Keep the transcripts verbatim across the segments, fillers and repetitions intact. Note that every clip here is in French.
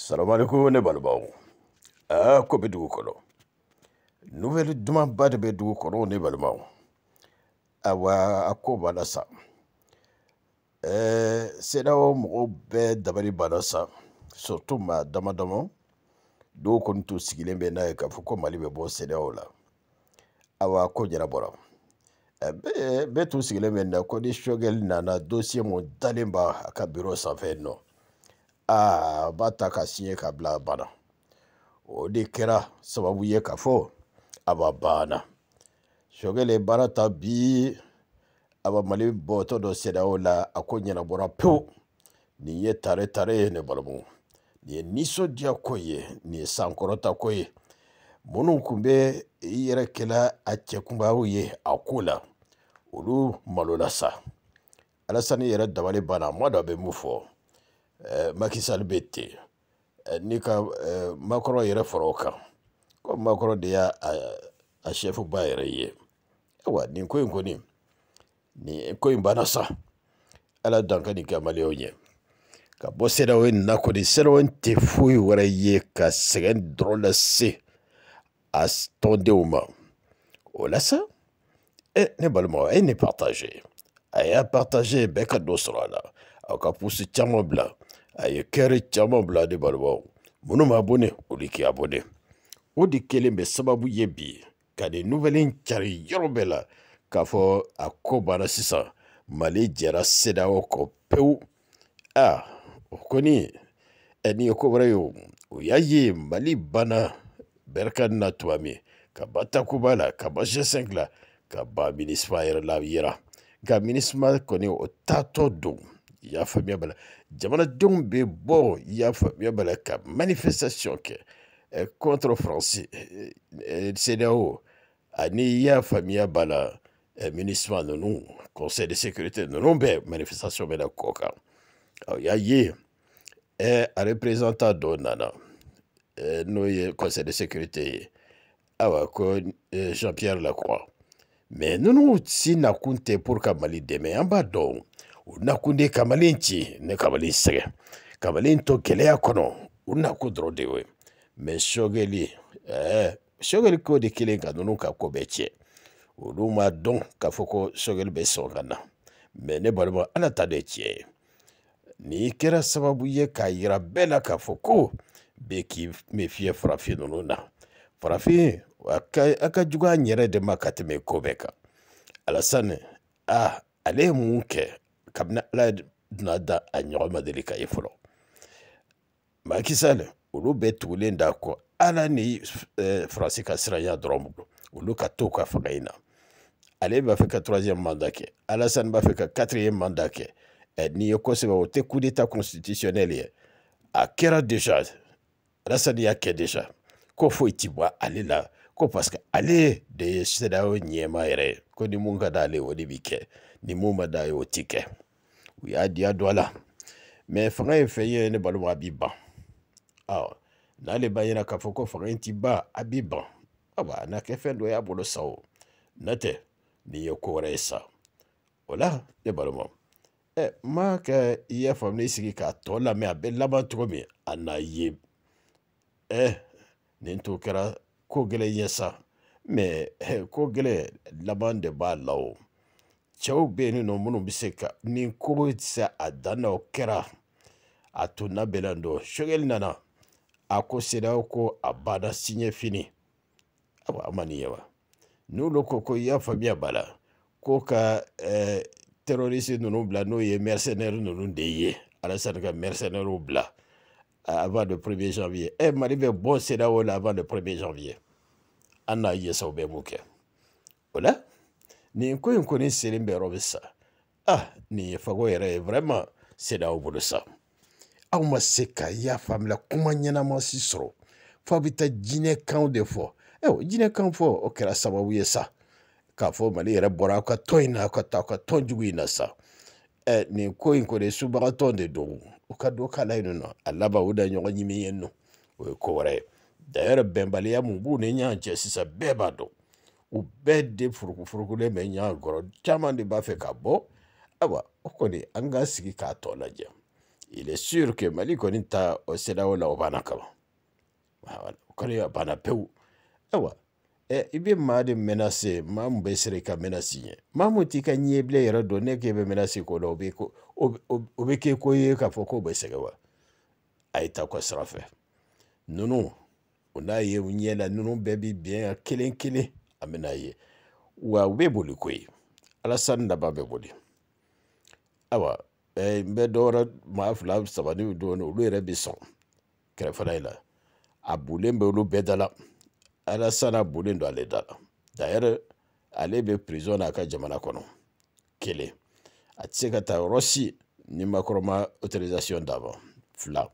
Salam alaikum ne balbaou. Ah, kopi dugu kolo. Nouvelle demande bad be dugu kolo ne balbaou. Awa akoba la sa. Eh, c'est là où mon be dabari balasa. Surtout ma damadamon. Dugu kon tu sigilembe na ekafuko malibe bo c'est là où la. Awa kojera bora. Eh, be tu sigilembe na kodi shogel na na dossier mon dalimba akabiro sa feno. Ah, bata kasiye kabla bana. Odi kera sababu ye kafo ababana. Shogele bara tabi abamali boto do sedao la akonya na bora po ni ye tare tare ne balamu. Ni niso dia koye ni sankorota koye. Munu kumbe yere kela ache kumba uye akula. Ulu malolasa. Alasani yere dabali bana mwada be mufo. Euh, Macky Sall bete euh, nika euh, Macron yere foroka ko Macron de ya a, a chef ba yere ye wa ni ko ko ni ni ko imbana sa ala danka ni kamale onye ka bosse da wen na ko de seron te fuyi wara ye ka second drôle c'est as tonde au ma ola ça et ne balmo et ne partager aya partager beka dosra la aka pousse chamo bla aye kere chama blade balbo munuma abone uliki abone odi kelembe sababu yebi kade nouvelle chari yorobela kafo akobara sisa mali jera sedawo ko peu ah okoni eni okobara yo uyaye mali bana berkan na twami kabata kubala kabaje singla kaba minisfaire la yira ga minisma koni otato do ya famille bala jamana dombe bo ya famille bala ka manifestation ke contre français c'est là-haut ani ya famille bala municipal non conseil de sécurité non be manifestation bala koka ya ye et représentant donana no conseil de sécurité awako Jean-Pierre Lacroix mais non non si na compte pour kamali demain en bas donc unakunde kamalinchi ne kamalinsege kamalinto kelea kono unakudro dewe me shogeli eh shogeli ko de kelenga nunuka ko beche uluma don kafoko shogeli besongana me ne balba anata deche ni kera sababu ye kayira bela kafoko beki mefie frafi nununa frafi akajuga nyere de makati me kobeka alasane ah ale munke kabna la nada anyoma delika ifolo Macky Sall ulu betu lenda ko alani Francis Kasraya drombo ulu katoka fagaina ale ba feka troisième mandat ke Alassane ba feka quatrième mandat ke ni yoko se ba ote coup d'état constitutionnel akera déjà Alassane ya ke déjà ko fo itibwa ale la ko parce que ale de sedao nyema ere ko ni munga dale wodi bike ni muma da yo tike wi adia dola mais frère feye ne balwa biba ah na le bayina kafoko frère tiba abiba aba na kefendo ya bolo sao nate ni yokoresa ola ne balwa eh ma ka ya famne sigi ka tola me abella bantomi anaye eh ninto kara ko gele yesa mais ko gele la bande ba lao Chao beni no munu biseka ni kuritsa adana okera atuna belando shogel nana akoseda uko abada sinye fini aba amani yawa nulo koko ya famia bala koka eh, terroriste nunu bla no ye mercenaire nunu ndeye Alassane ka mercenaire bla avant le premier janvier eh maribe bon seda wala avant le premier janvier ana yeso be muke ola ni ko en connaissait les robesa ah ni fago era vraiment c'est d'abord de ça au maseka ya femme la kumanya na masisro fabita jine count de fo eh jine count fo okera sababu yesa ka fo mali era boraka toina ka ta ka tonjuina sa eh ni ko en connaissait subaraton de do okado kala inono alaba uda nyongo nyimi yeno ko wore d'ailleurs bembali ya mubu ne nyanje sisa bebado ou bête de furukufurukule menya goro chama de bafeka bo aba okoni anga sigi ka tola je il est sûr que Mali connaît ta osela la obana kama. Voilà, connaît obana peu. Ewa, eh ibe ma de menacer, ma mbesere ka menacer. Ma motika nieble ira donner que be menacer ko lobe ko obeke ko ye ka foko besere wa. Aita ko sera fait. Non non, on a ye unye la non baby bien kelen kelen amenaye. Wa we boli ko ye. Alassane daba be boli. Ewa, eh mbedora mafla sabani do no lu ira bison. Kere fara ila. Abulembe lu bedala. Alassane Boulen doit aller dans. D'ailleurs, aller de prison à Kajamanakono. Quel est? À Tsekata Rossi, ni Macroma autorisation d'avant. Fla.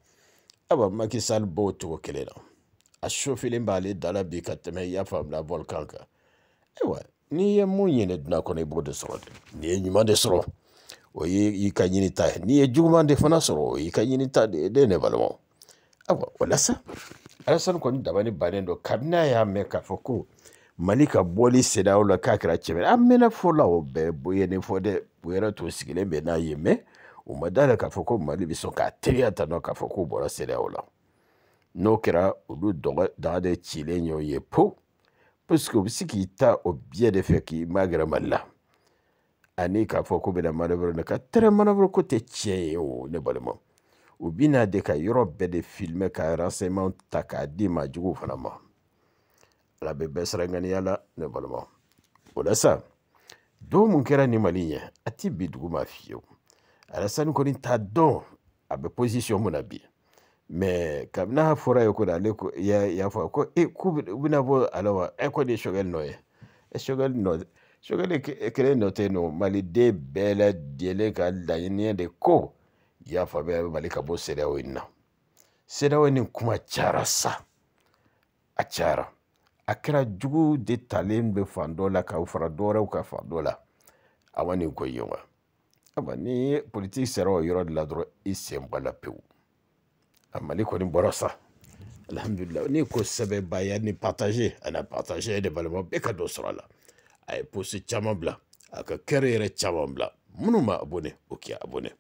Aba Makisal Boto Kelena. A chauffer les balais dans la Bikatemeya femme la volcanca. Eh ouais, ni un moyen de n'a connu beau de sort. Ni un humain de sort. Oye, y canita, ni un juman de fanasro, y canita de nevalement. Aba, voilà ça. Alassane koni dabani banendo kabina ya meka foko malika boli seda ola kakira chemera amena fola obe boye ne fode boyera to sigilembe na yeme umadala kafoko mali bisonka teya tano kafoko bora seda ola nokira ulu doga dade chilenyo yepo parce que bisiki ta obie de feki magra malla ani kafoko bena manavro na ka tere manavro kote cheyo ne balemo ou bien des cas Europe des films car renseignement takadi majou vraiment la bébé serengania la ne vraiment voilà ça do mon kera ni maligne ati bidou mafio Alassane koni ta don a be position mon abi mais kamna fora yoko dale ko ya ya fa ko e ku binavo alawa e ko de shogal noye e shogal no shogal e kere noté no mali de belle dele ka la ni de ko ya fabe malika bo sedawo inna sedawo ni kuma charasa achara akira jugu de talem be fandola ka ufradora ka fandola awani ko yoma abani politique sero yoro de la droite isembala peu amaliko ni borosa alhamdulillah ni ko sebe bayani partager ana partager de balmo be ka dosrala ay pousse chamabla aka kerere chamabla munuma abone okia abone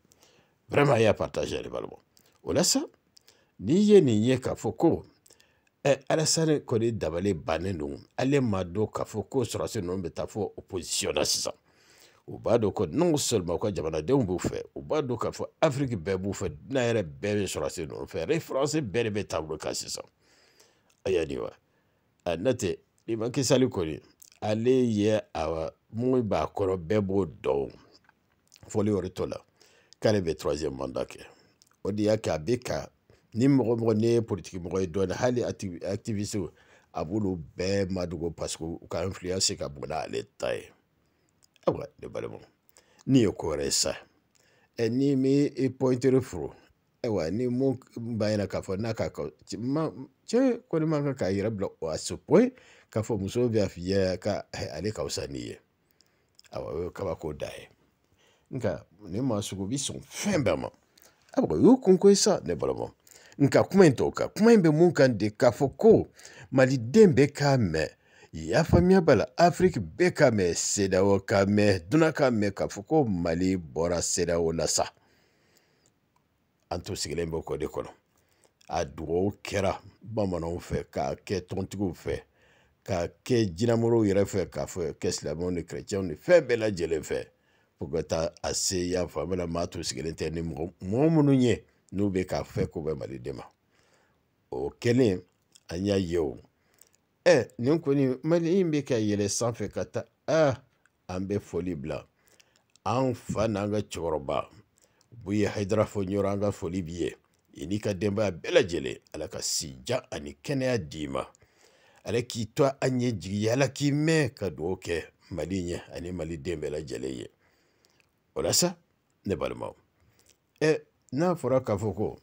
vraiment, il y a partagé les balles. On a ça. Ni yé ni yé kafoko. Et Alassane connaît d'abalé banenou. Allez mado kafoko sera ce nom de ta faux opposition à six ans. Ou bado ko non seulement quoi jamana de bouffe. Ou bado kafo Afrique ben bouffe. Naire ben sera ce nom. Faire français ben ben tableau qu'à six ans. Ayaniwa. A noté, il manque salut connu. Allez yé à mon bakoro bebo don. Folie au retour là. Kale be troisième mandat ke odi akabeka ni mromone politique mroy don hali activiste abulu be madugo parce que ka influencer ka bona l'état abra de balamo ni okoresa eni mi e pointer fro ewa ni mo bayna ka fona ka ko che ko ni manga ka ira blo a ce point ka fo muso be afia ka ale ka usanie awa ka ko dai nka ne masukubi son fin berman abro yo konko esa ne balamo nka kuma ntoka kuma imbe munka de kafoko mali dembe kame ya famia bala Afrique be kame sedawo kame dunaka me kafoko mali bora sedawo lasa anto sigilembo ko de kono adwo kera bamano fe ka ke tontigo fe ka ke jinamoro yere fe ka fe keslamo ne chrétien ne fe bela jele fe pourquoi t'as assez ya famille la matos qui l'interne mon monunier nous be ka fait ko be mali dema o kelen anya yo eh nous koni mali imbe ka yele sans fait kata ah ambe folie blanc enfin nanga choroba Bouyé Haidara fo nyoranga folie bié inika demba bela jele alaka sija ani kenya dima alaki toi anye dji alaki me ka doke malinya ani mali dembe la jele. Voilà ça, n'est pas le mot. Et n'a fera kafoko.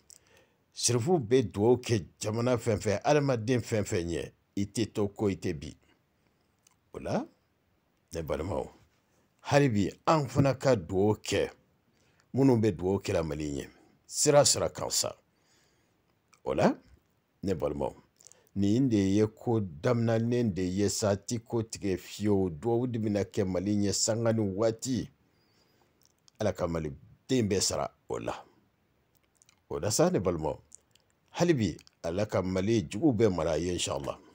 Si vous bédouo que jamana fenfe, alamadin fenfenye, ite toko ite bi. Voilà, n'est pas le mot. Haribi, enfanaka douo que. Mounou bédouo que la maligne. Sera sera comme ça. Voilà, n'est pas le mot. Ni inde yeko damna nende yesati kotre fio, douo dimina ke maligne sanganu wati. La kamali dembe sara ola ودسان بالمو هل بي ألاك مالي جبو بمرايا إن شاء الله.